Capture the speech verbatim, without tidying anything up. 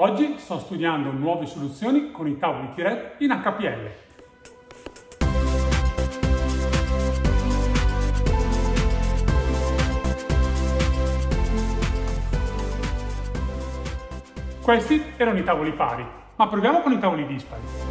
Oggi sto studiando nuove soluzioni con i tavoli T Ret in H P L. Questi erano i tavoli pari, ma proviamo con i tavoli dispari.